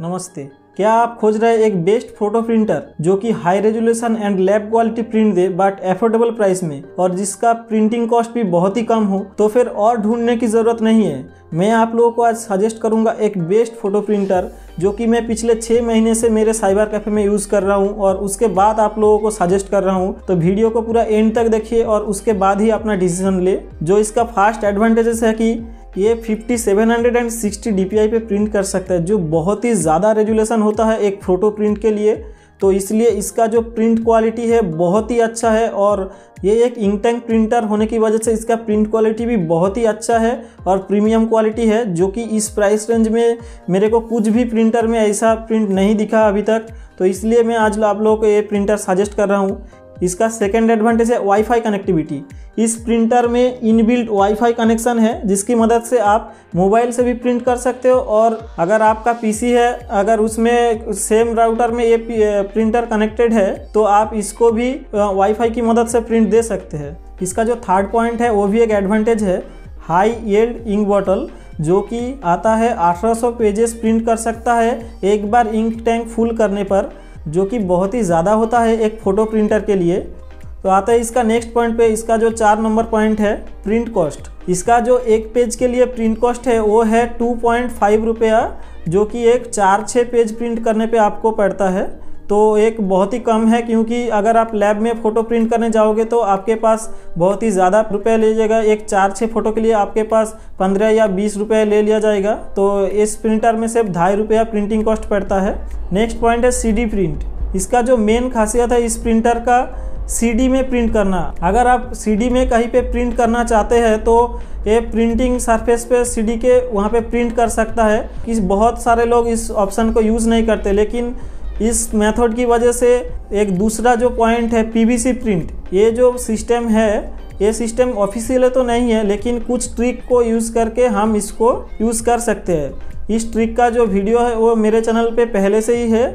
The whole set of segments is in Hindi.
नमस्ते, क्या आप खोज रहे हैं एक बेस्ट फोटो प्रिंटर जो कि high resolution and lab quality print दे बट एफोर्डेबल प्राइस में और जिसका प्रिंटिंग कॉस्ट भी बहुत ही कम हो? तो फिर और ढूंढने की ज़रूरत नहीं है। मैं आप लोगों को आज सजेस्ट करूंगा एक बेस्ट फोटो प्रिंटर जो कि मैं पिछले 6 महीने से मेरे साइबर कैफ़े में यूज़ कर रहा हूं और उसके बाद आप लोगों को सजेस्ट कर रहा हूं। तो वीडियो को पूरा एंड तक देखिए और उसके बाद ही अपना डिसीजन ले। जो इसका फास्ट एडवांटेजेस है कि ये 5760 DPI पे प्रिंट कर सकता है, जो बहुत ही ज़्यादा रेजुलेशन होता है एक फ़ोटो प्रिंट के लिए। तो इसलिए इसका जो प्रिंट क्वालिटी है बहुत ही अच्छा है और ये एक इंक टैंक प्रिंटर होने की वजह से इसका प्रिंट क्वालिटी भी बहुत ही अच्छा है और प्रीमियम क्वालिटी है, जो कि इस प्राइस रेंज में मेरे को कुछ भी प्रिंटर में ऐसा प्रिंट नहीं दिखा अभी तक। तो इसलिए मैं आज आप लोगों को ये प्रिंटर सजेस्ट कर रहा हूँ। इसका सेकेंड एडवांटेज है वाईफाई कनेक्टिविटी। इस प्रिंटर में इनबिल्ट वाईफाई कनेक्शन है जिसकी मदद से आप मोबाइल से भी प्रिंट कर सकते हो और अगर आपका पीसी है, अगर उसमें सेम राउटर में ये प्रिंटर कनेक्टेड है तो आप इसको भी वाईफाई की मदद से प्रिंट दे सकते हैं। इसका जो थर्ड पॉइंट है वो भी एक एडवांटेज है, हाई यील्ड इंक बॉटल जो कि आता है 1800 पेजेस प्रिंट कर सकता है एक बार इंक टैंक फुल करने पर, जो कि बहुत ही ज़्यादा होता है एक फ़ोटो प्रिंटर के लिए। तो आता है इसका नेक्स्ट पॉइंट पे, इसका जो 4 नंबर पॉइंट है प्रिंट कॉस्ट। इसका जो एक पेज के लिए प्रिंट कॉस्ट है वो है 2.5 रुपया, जो कि एक 4-6 पेज प्रिंट करने पे आपको पड़ता है। तो एक बहुत ही कम है, क्योंकि अगर आप लैब में फ़ोटो प्रिंट करने जाओगे तो आपके पास बहुत ही ज़्यादा रुपये ले जाएगा। एक 4-6 फोटो के लिए आपके पास 15 या 20 रुपये ले लिया जाएगा। तो इस प्रिंटर में सिर्फ 2.5 रुपया प्रिंटिंग कॉस्ट पड़ता है। नेक्स्ट पॉइंट है सीडी प्रिंट। इसका जो मेन खासियत है इस प्रिंटर का, सीडी में प्रिंट करना। अगर आप सीडी में कहीं पे प्रिंट करना चाहते हैं तो ये प्रिंटिंग सरफेस पे सीडी के वहाँ पे प्रिंट कर सकता है। इस बहुत सारे लोग इस ऑप्शन को यूज़ नहीं करते, लेकिन इस मेथड की वजह से एक दूसरा जो पॉइंट है पीवीसी प्रिंट, ये जो सिस्टम है ये सिस्टम ऑफिशियल तो नहीं है, लेकिन कुछ ट्रिक को यूज़ करके हम इसको यूज़ कर सकते हैं। इस ट्रिक का जो वीडियो है वो मेरे चैनल पे पहले से ही है,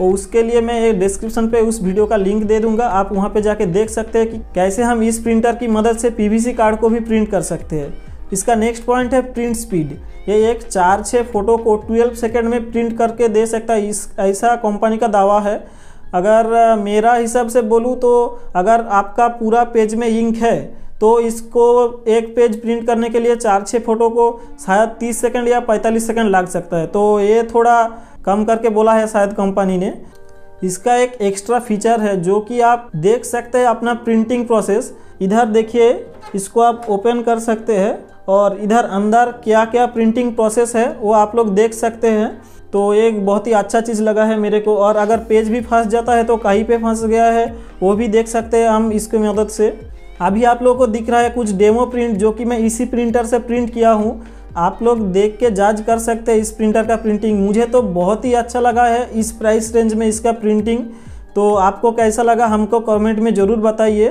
और उसके लिए मैं एक डिस्क्रिप्शन पे उस वीडियो का लिंक दे दूंगा। आप वहाँ पे जाके देख सकते हैं कि कैसे हम इस प्रिंटर की मदद से पीवीसी कार्ड को भी प्रिंट कर सकते हैं। इसका नेक्स्ट पॉइंट है प्रिंट स्पीड। ये एक 4-6 फोटो को 12 सेकेंड में प्रिंट करके दे सकता है, इस ऐसा कंपनी का दावा है। अगर मेरा हिसाब से बोलूँ तो अगर आपका पूरा पेज में इंक है तो इसको एक पेज प्रिंट करने के लिए 4-6 फोटो को शायद 30 सेकंड या 45 सेकंड लग सकता है। तो ये थोड़ा कम करके बोला है शायद कंपनी ने। इसका एक एक्स्ट्रा फीचर है जो कि आप देख सकते हैं अपना प्रिंटिंग प्रोसेस। इधर देखिए, इसको आप ओपन कर सकते हैं और इधर अंदर क्या क्या प्रिंटिंग प्रोसेस है वो आप लोग देख सकते हैं। तो एक बहुत ही अच्छा चीज़ लगा है मेरे को। और अगर पेज भी फंस जाता है तो कहीं पे फंस गया है वो भी देख सकते हैं हम इसकी मदद से। अभी आप लोगों को दिख रहा है कुछ डेमो प्रिंट जो कि मैं इसी प्रिंटर से प्रिंट किया हूँ। आप लोग देख के जांच कर सकते हैं इस प्रिंटर का प्रिंटिंग। मुझे तो बहुत ही अच्छा लगा है इस प्राइस रेंज में इसका प्रिंटिंग। तो आपको कैसा लगा हमको कमेंट में ज़रूर बताइए।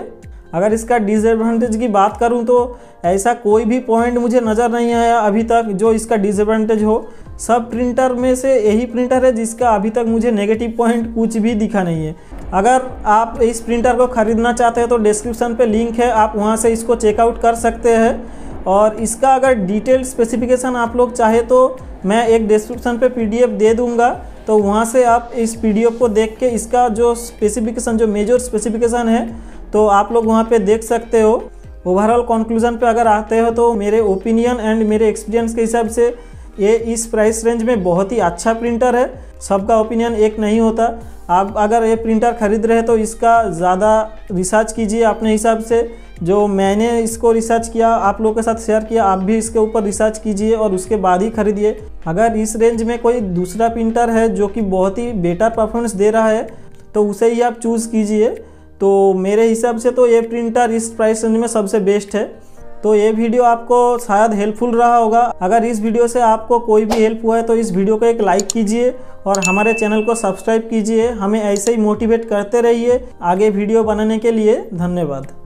अगर इसका डिसएडवांटेज की बात करूं तो ऐसा कोई भी पॉइंट मुझे नज़र नहीं आया अभी तक जो इसका डिसएडवांटेज हो। सब प्रिंटर में से यही प्रिंटर है जिसका अभी तक मुझे नेगेटिव पॉइंट कुछ भी दिखा नहीं है। अगर आप इस प्रिंटर को ख़रीदना चाहते हैं तो डिस्क्रिप्शन पे लिंक है, आप वहां से इसको चेकआउट कर सकते हैं। और इसका अगर डिटेल स्पेसिफिकेशन आप लोग चाहे तो मैं एक डिस्क्रिप्शन पे PDF दे दूँगा, तो वहाँ से आप इस PDF को देख के इसका जो स्पेसिफिकेशन, जो मेजर स्पेसिफिकेशन है, तो आप लोग वहाँ पे देख सकते हो। ओवरऑल कंक्लूजन पे अगर आते हो तो मेरे ओपिनियन एंड मेरे एक्सपीरियंस के हिसाब से ये इस प्राइस रेंज में बहुत ही अच्छा प्रिंटर है। सबका ओपिनियन एक नहीं होता। आप अगर ये प्रिंटर ख़रीद रहे तो इसका ज़्यादा रिसर्च कीजिए अपने हिसाब से। जो मैंने इसको रिसर्च किया आप लोगों के साथ शेयर किया, आप भी इसके ऊपर रिसर्च कीजिए और उसके बाद ही खरीदिए। अगर इस रेंज में कोई दूसरा प्रिंटर है जो कि बहुत ही बेटर परफॉर्मेंस दे रहा है तो उसे ही आप चूज़ कीजिए। तो मेरे हिसाब से तो ये प्रिंटर इस प्राइस रेंज में सबसे बेस्ट है। तो ये वीडियो आपको शायद हेल्पफुल रहा होगा। अगर इस वीडियो से आपको कोई भी हेल्प हुआ है तो इस वीडियो को एक लाइक कीजिए और हमारे चैनल को सब्सक्राइब कीजिए। हमें ऐसे ही मोटिवेट करते रहिए आगे वीडियो बनाने के लिए। धन्यवाद।